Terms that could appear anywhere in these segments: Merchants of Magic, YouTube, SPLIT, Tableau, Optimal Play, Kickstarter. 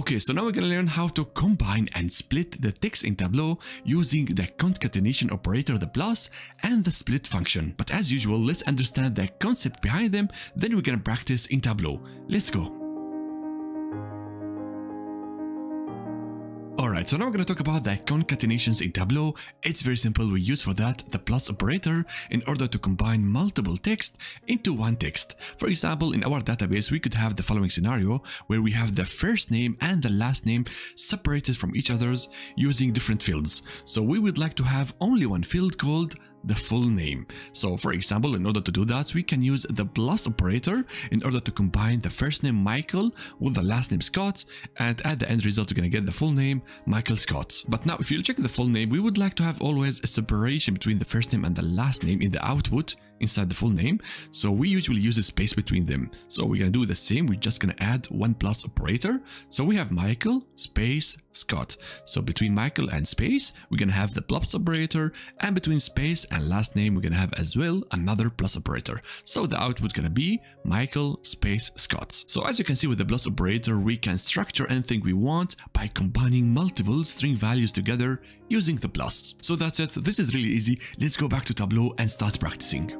Okay, so now we're gonna learn how to combine and split the text in Tableau using the concatenation operator, the plus, and the split function. But as usual, let's understand the concept behind them, then we're gonna practice in Tableau. Let's go. Alright, so now we're going to talk about the concatenations in Tableau. It's very simple, we use for that the plus operator in order to combine multiple text into one text. For example, in our database, we could have the following scenario where we have the first name and the last name separated from each other's using different fields. So we would like to have only one field called the full name. So for example, in order to do that, we can use the plus operator in order to combine the first name Michael with the last name Scott, and at the end result, we're gonna get the full name Michael Scott. But now if you check the full name, we would like to have always a separation between the first name and the last name in the output inside the full name. So we usually use a space between them. So we're gonna do the same. We're just gonna add one plus operator. So we have Michael space Scott. So between Michael and space, we're gonna have the plus operator, and between space and last name, we're gonna have as well another plus operator. So the output gonna be Michael space Scott. So as you can see, with the plus operator, we can structure anything we want by combining multiple string values together using the plus. So that's it. This is really easy. Let's go back to Tableau and start practicing.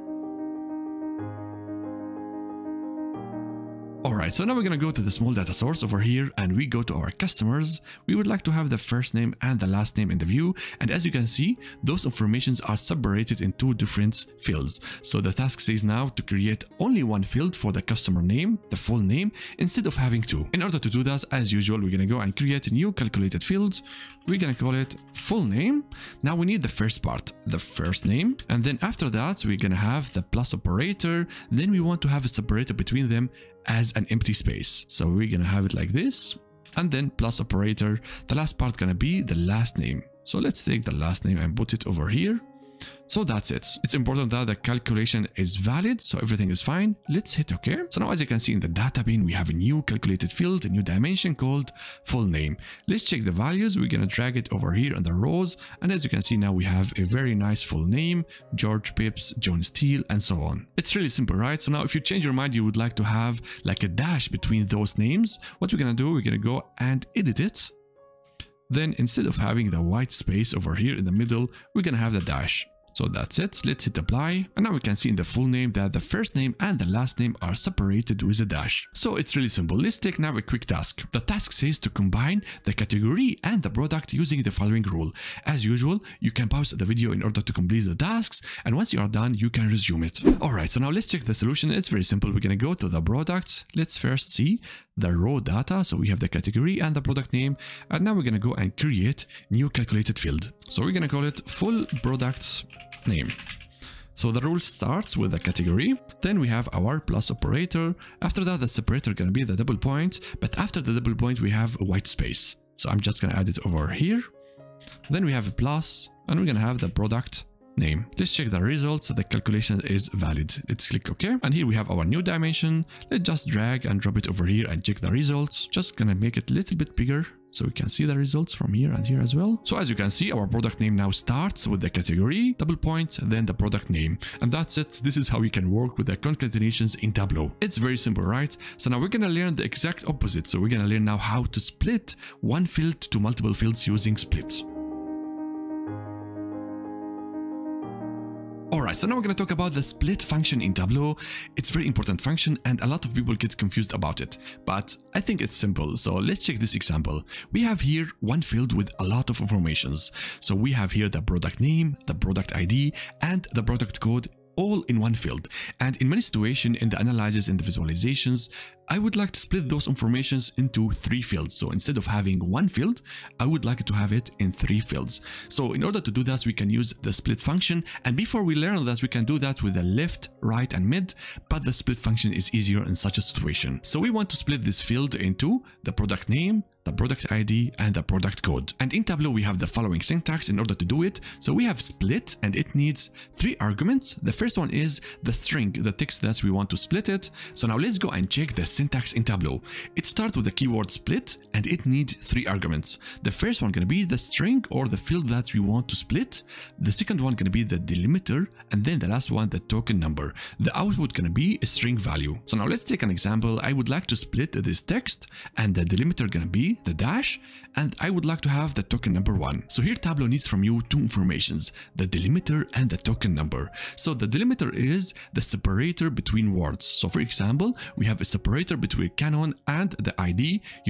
Alright, so now we're gonna go to the small data source over here, and we go to our customers. We would like to have the first name and the last name in the view, and as you can see, those informations are separated in two different fields. So the task says now to create only one field for the customer name, the full name, instead of having two. In order to do that, as usual, we're gonna go and create a new calculated field. We're gonna call it full name. Now we need the first part, the first name, and then after that, we're gonna have the plus operator. Then we want to have a separator between them as an empty space. So we're gonna have it like this, and then plus operator. The last part gonna be the last name. So let's take the last name and put it over here. So that's it. It's important that the calculation is valid, so everything is fine. Let's hit OK. So now as you can see in the data bin, we have a new calculated field, a new dimension called full name. Let's check the values. We're going to drag it over here on the rows. And as you can see now, we have a very nice full name, George Pips, John Steele, and so on. It's really simple, right? So now if you change your mind, you would like to have like a dash between those names. What we're going to do, we're going to go and edit it. Then instead of having the white space over here in the middle, we're going to have the dash. So that's it. Let's hit apply. And now we can see in the full name that the first name and the last name are separated with a dash. So it's really simple. Let's take now a quick task. The task says to combine the category and the product using the following rule. As usual, you can pause the video in order to complete the tasks. And once you are done, you can resume it. All right. So now let's check the solution. It's very simple. We're going to go to the products. Let's first see the raw data. So we have the category and the product name. And now we're going to go and create new calculated field. So we're going to call it full products name. So the rule starts with the category, then we have our plus operator. After that, the separator gonna be the double point, but after the double point we have a white space, so I'm just gonna add it over here. Then we have a plus, and we're gonna have the product name. Let's check the results. The calculation is valid. Let's click OK, and here we have our new dimension. Let's just drag and drop it over here and check the results. Just gonna make it a little bit bigger so we can see the results from here and here as well. So as you can see, our product name now starts with the category, double point, then the product name. And that's it. This is how you can work with the concatenations in Tableau. It's very simple, right? So now we're going to learn the exact opposite. So we're going to learn now how to split one field to multiple fields using split. Alright, so now we're going to talk about the split function in Tableau. It's a very important function and a lot of people get confused about it, but I think it's simple. So let's check this example. We have here one field with a lot of informations. So we have here the product name, the product ID, and the product code all in one field. And in many situations, in the analysis and the visualizations, I would like to split those informations into three fields. So instead of having one field, I would like to have it in three fields. So in order to do that, we can use the split function. And before we learn that, we can do that with the left, right, and mid, but the split function is easier in such a situation. So we want to split this field into the product name, the product ID, and the product code. And in Tableau, we have the following syntax in order to do it. So we have split, and it needs three arguments. The first one is the string, the text that we want to split it. So now let's go and check the syntax in Tableau. It starts with the keyword split, and it needs three arguments. The first one gonna be the string or the field that we want to split. The second one gonna be the delimiter, and then the last one, the token number. The output gonna be a string value. So now let's take an example. I would like to split this text, and the delimiter gonna be the dash, and I would like to have the token number 1. So here Tableau needs from you two informations, the delimiter and the token number. So the delimiter is the separator between words. So for example, we have a separator between Canon and the ID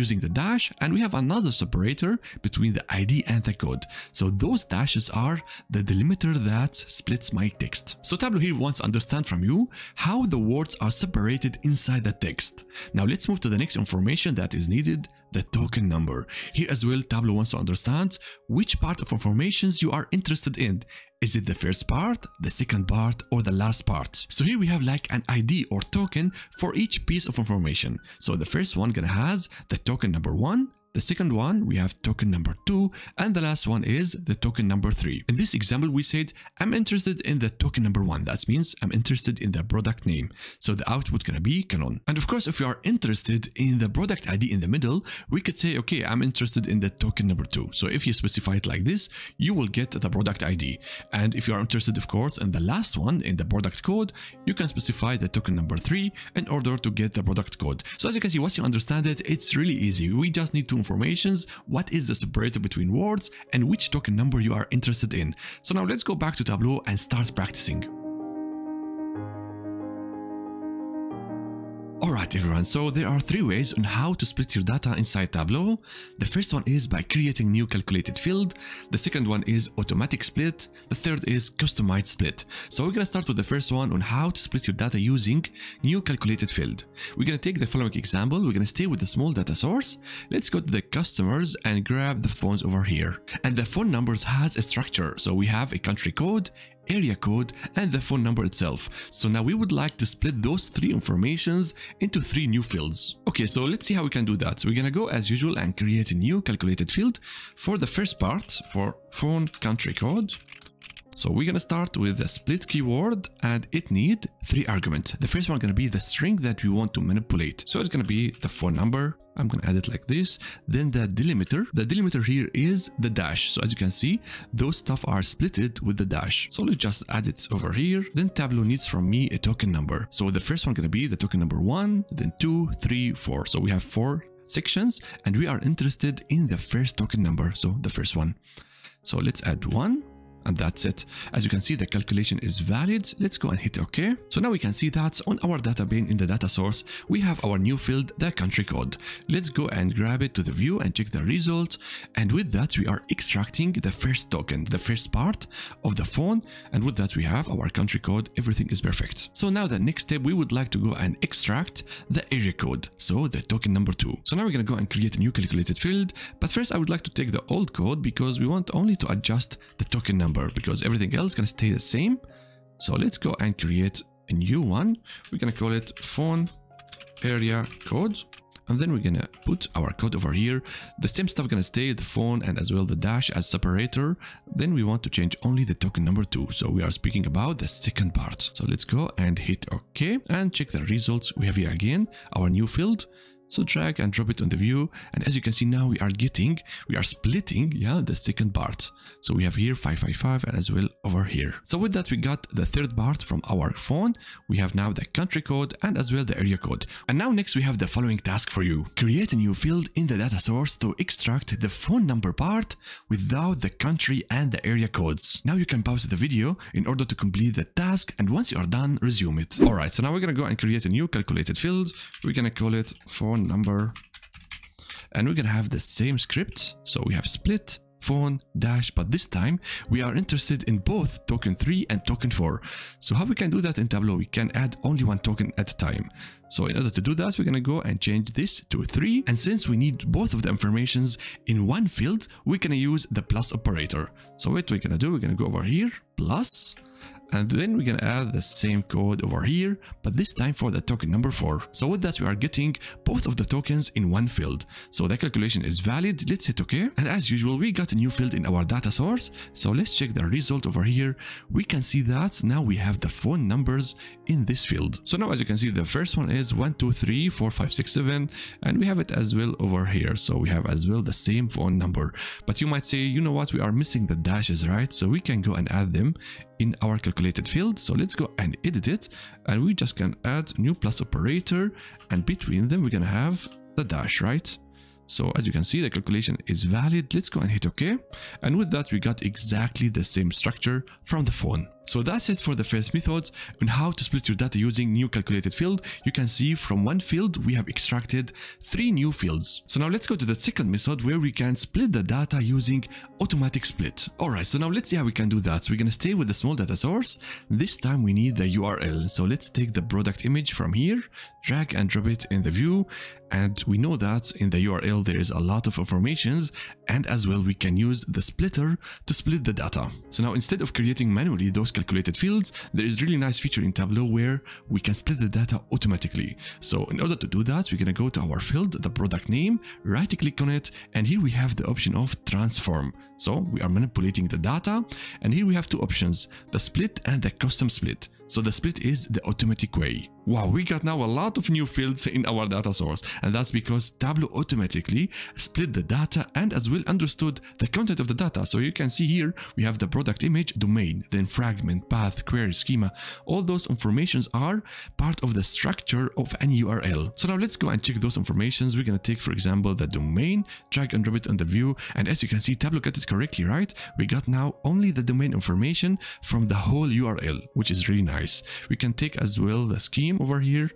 using the dash, and we have another separator between the ID and the code. So those dashes are the delimiter that splits my text. So Tableau here wants to understand from you how the words are separated inside the text. Now let's move to the next information that is needed, the token number. Here as well, Tableau wants to understand which part of informations you are interested in. Is it the first part, the second part, or the last part? So here we have like an ID or token for each piece of information. So the first one gonna has the token number 1. The second one, we have token number 2, and the last one is the token number 3. In this example, we said, I'm interested in the token number 1. That means I'm interested in the product name. So the output gonna be Canon. And of course, if you are interested in the product ID in the middle, we could say, okay, I'm interested in the token number 2. So if you specify it like this, you will get the product ID. And if you are interested, of course, in the last one, in the product code, you can specify the token number 3 in order to get the product code. So as you can see, once you understand it, it's really easy. We just need to informations, what is the separator between words, and which token number you are interested in. So now let's go back to Tableau and start practicing. Alright everyone, so there are three ways on how to split your data inside Tableau. The first one is by creating new calculated field. The second one is automatic split. The third is customized split. So we're gonna start with the first one on how to split your data using new calculated field. We're gonna take the following example. We're gonna stay with the small data source. Let's go to the customers and grab the phones over here. And the phone numbers has a structure. So we have a country code, area code, and the phone number itself. So now we would like to split those three informations into three new fields. Okay, so let's see how we can do that. So we're gonna go as usual and create a new calculated field for the first part for phone country code. So we're gonna start with the split keyword, and it need three arguments. The first one gonna be the string that we want to manipulate. So it's gonna be the phone number. I'm gonna add it like this. Then the delimiter. The delimiter here is the dash. So as you can see, those stuff are splitted with the dash. So let's just add it over here. Then Tableau needs from me a token number. So the first one gonna be the token number 1, then 2, 3, 4. So we have 4 sections, and we are interested in the first token number. So the first one. So let's add 1. And that's it. As you can see, the calculation is valid. Let's go and hit OK. So now we can see that on our data pane in the data source, we have our new field, the country code. Let's go and grab it to the view and check the result. And with that, we are extracting the first token, the first part of the phone. And with that, we have our country code. Everything is perfect. So now the next step, we would like to go and extract the area code. So the token number 2. So now we're going to go and create a new calculated field. But first, I would like to take the old code because we want only to adjust the token number, because everything else can stay the same. So let's go and create a new one. We're gonna call it phone area code, and then we're gonna put our code over here. The same stuff gonna stay, the phone and as well the dash as separator. Then we want to change only the token number 2. So we are speaking about the second part. So let's go and hit OK and check the results. We have here again our new field. So drag and drop it on the view. And as you can see now, we are splitting, the second part. So we have here 555 and as well over here. So with that, we got the third part from our phone. We have now the country code and as well the area code. And now next we have the following task for you. Create a new field in the data source to extract the phone number part without the country and the area codes. Now you can pause the video in order to complete the task. And once you are done, resume it. All right, so now we're gonna go and create a new calculated field. We're gonna call it phone number, and we're gonna have the same script. So we have split phone dash, but this time we are interested in both token 3 and token 4. So how we can do that in Tableau? We can add only one token at a time. So in order to do that, we're gonna go and change this to 3. And since we need both of the informations in one field, we're gonna use the plus operator. So what we're gonna do, we're gonna go over here plus, And then we're gonna add the same code over here, but this time for the token number 4. So with that, we are getting both of the tokens in one field. So the calculation is valid. Let's hit OK. And as usual, we got a new field in our data source. So let's check the result over here. We can see that now we have the phone numbers in this field. So now, as you can see, the first one is 1234 567, and we have it as well over here. So we have as well the same phone number. But you might say, you know what, we are missing the dashes, right? So we can go and add them in our calculated field. So let's go and edit it, and we just can add new plus operator, and between them we're gonna have the dash, right? So as you can see, the calculation is valid. Let's go and hit OK. And with that, we got exactly the same structure from the phone. So that's it for the first methods on how to split your data using new calculated field. You can see from one field, we have extracted 3 new fields. So now let's go to the second method where we can split the data using automatic split. All right, so now let's see how we can do that. So we're going to stay with the small data source. This time we need the URL. So let's take the product image from here, drag and drop it in the view. And we know that in the URL, there is a lot of informations, and as well, we can use the splitter to split the data. So now instead of creating manually those calculated fields, there is really nice feature in Tableau where we can split the data automatically. So in order to do that, we're going to go to our field, the product name, right click on it, and here we have the option of transform. So we are manipulating the data, and here we have 2 options, the split and the custom split. So the split is the automatic way. Wow, we got now a lot of new fields in our data source, and that's because Tableau automatically split the data and as well understood the content of the data. So you can see here, we have the product image, domain, then fragment, path, query, schema. All those informations are part of the structure of an URL. So now let's go and check those informations. We're gonna take, for example, the domain, drag and drop it on the view. And as you can see, Tableau got it correctly, right? We got now only the domain information from the whole URL, which is really nice. We can take as well the scheme over here,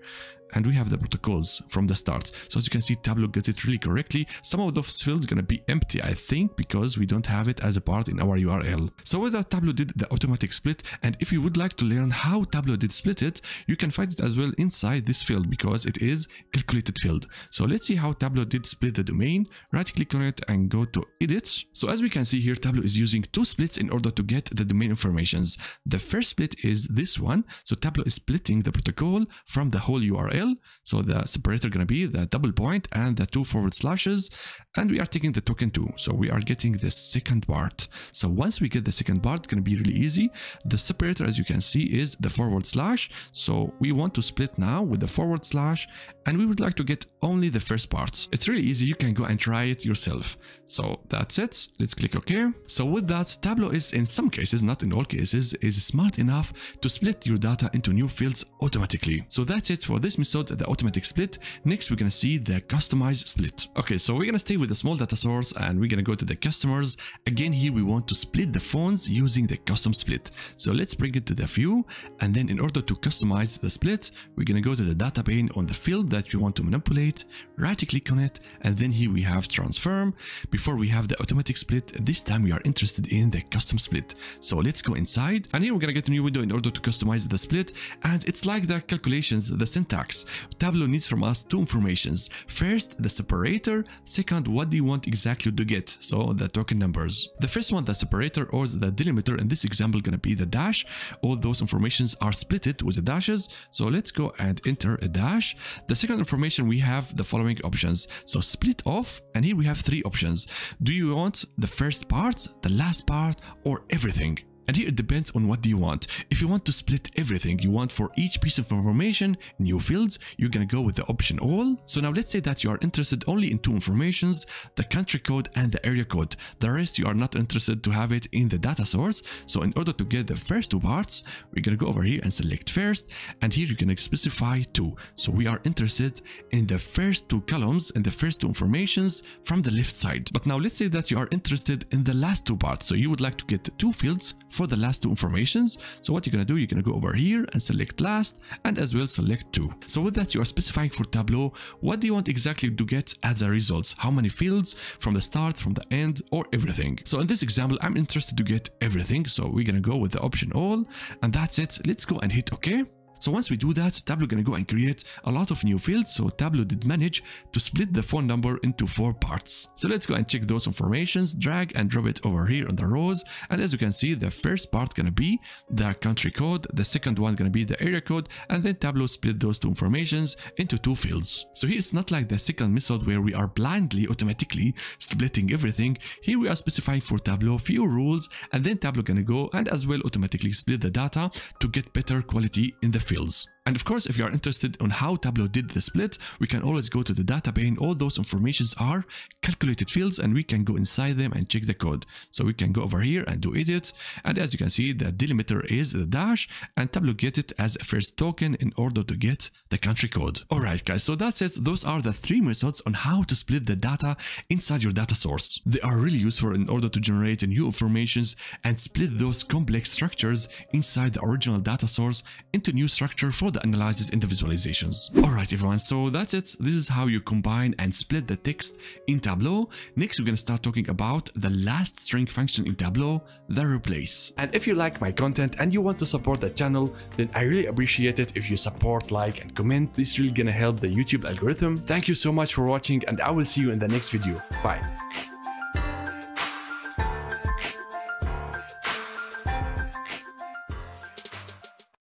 and we have the protocols from the start. So as you can see, Tableau got it really correctly. Some of those fields are going to be empty, I think, because we don't have it as a part in our URL. So with that, Tableau did the automatic split. And if you would like to learn how Tableau did split it, you can find it as well inside this field because it is calculated field. So let's see how Tableau did split the domain. Right click on it and go to edit. So as we can see here, Tableau is using 2 splits in order to get the domain informations. The first split is this one. So Tableau is splitting the protocol from the whole URL. So the separator gonna be the double point and the 2 forward slashes, and we are taking the token 2. So we are getting the second part. So once we get the second part, it's gonna be really easy. The separator, as you can see, is the forward slash. So we want to split now with the forward slash, and we would like to get only the first part. It's really easy. You can go and try it yourself. So that's it. Let's click OK. So with that, Tableau is, in some cases, not in all cases, is smart enough to split your data into new fields automatically. So that's it for this method, the automatic split. Next, we're going to see the customized split. Okay, so we're going to stay with the small data source, and we're going to go to the customers. Again, here we want to split the phones using the custom split. So let's bring it to the view. And then in order to customize the split, we're going to go to the data pane on the field that we want to manipulate, right click on it, and then here we have transform. Before we have the automatic split, this time we are interested in the custom split. So let's go inside, and here we're gonna get a new window in order to customize the split. And it's like the calculations, the syntax. Tableau needs from us 2 informations. First, the separator. Second, what do you want exactly to get? So the token numbers. The first one, the separator or the delimiter, in this example gonna be the dash. All those informations are splitted with the dashes. So let's go and enter a dash. The second information, we have the following options. So split off, and here we have 3 options. Do you want the first part, the last part, or everything? And here it depends on what do you want. If you want to split everything, you want for each piece of information, new fields, you're going to go with the option all. So now let's say that you are interested only in 2 informations, the country code and the area code. The rest you are not interested to have it in the data source. So in order to get the first 2 parts, we're going to go over here and select first. And here you can specify 2. So we are interested in the first 2 columns and the first 2 informations from the left side. But now let's say that you are interested in the last 2 parts. So you would like to get 2 fields for the last 2 informations. So what you're gonna do, you're gonna go over here and select last, and as well select 2. So with that, you are specifying for Tableau what do you want exactly to get as a results, how many fields from the start, from the end, or everything. So in this example, I'm interested to get everything, so we're gonna go with the option all, and that's it. Let's go and hit OK. So once we do that, Tableau gonna go and create a lot of new fields. So Tableau did manage to split the phone number into 4 parts. So let's go and check those informations, drag and drop it over here on the rows. And as you can see, the first part gonna be the country code, the second one gonna be the area code, and then Tableau split those two informations into 2 fields. So here it's not like the second method where we are blindly automatically splitting everything. Here we are specifying for Tableau few rules, and then Tableau gonna go and as well automatically split the data to get better quality in the fields. And of course, if you are interested on how Tableau did the split, we can always go to the data pane. All those informations are calculated fields and we can go inside them and check the code. So we can go over here and do edit. And as you can see, the delimiter is the dash and Tableau get it as a first token in order to get the country code. All right, guys. So that's it. Those are the 3 methods on how to split the data inside your data source. They are really useful in order to generate new informations and split those complex structures inside the original data source into new structure for the analysis and the visualizations. Alright everyone, so that's it. This is how you combine and split the text in Tableau. Next, we're gonna start talking about the last string function in Tableau, the replace. And if you like my content and you want to support the channel, then I really appreciate it if you support, like, and comment. This is really gonna help the YouTube algorithm. Thank you so much for watching and I will see you in the next video. Bye.